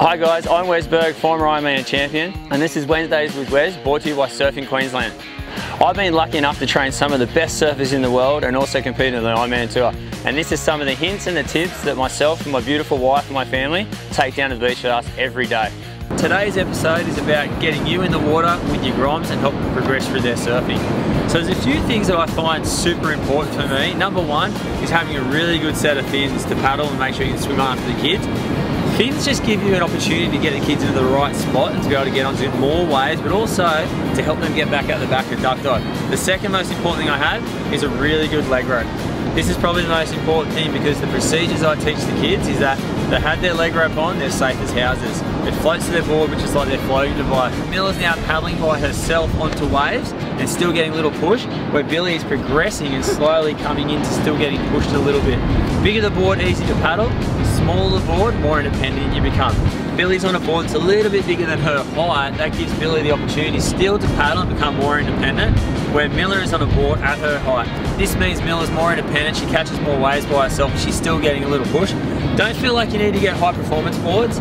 Hi guys, I'm Wesberg, former Ironman champion, and this is Wednesdays with Wes, brought to you by Surfing Queensland. I've been lucky enough to train some of the best surfers in the world and also compete in the Ironman tour. And this is some of the hints and the tips that myself and my beautiful wife and my family take down to the beach with us every day. Today's episode is about getting you in the water with your grimes and helping progress through their surfing. So there's a few things that I find super important for me. Number one is having a really good set of fins to paddle and make sure you can swim after the kids. Fins just give you an opportunity to get the kids into the right spot and to be able to get onto more waves, but also to help them get back out the back of duck dive. The second most important thing I have is a really good legrope. This is probably the most important thing because the procedures I teach the kids is that they have their legrope on, they're safe as houses. It floats to their board, which is like their floating device. Milla's now paddling by herself onto waves and still getting a little push, where Billy is progressing and slowly coming into still getting pushed a little bit. Bigger the board, easy to paddle. Smaller the board, more independent you become. Billy's on a board that's a little bit bigger than her height. That gives Billy the opportunity still to paddle and become more independent, where Miller is on a board at her height. This means Miller's more independent, she catches more waves by herself, she's still getting a little push. Don't feel like you need to get high performance boards.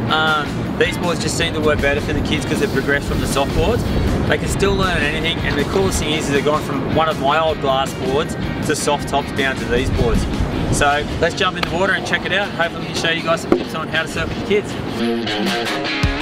These boards just seem to work better for the kids because they've progressed from the soft boards. They can still learn anything, and the coolest thing is they've gone from one of my old glass boards to soft tops down to these boards. So let's jump in the water and check it out. Hopefully we can show you guys some tips on how to surf with your kids.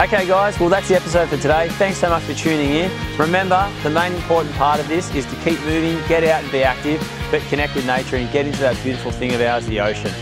Okay guys, well that's the episode for today. Thanks so much for tuning in. Remember, the main important part of this is to keep moving, get out and be active, but connect with nature and get into that beautiful thing of ours, the ocean.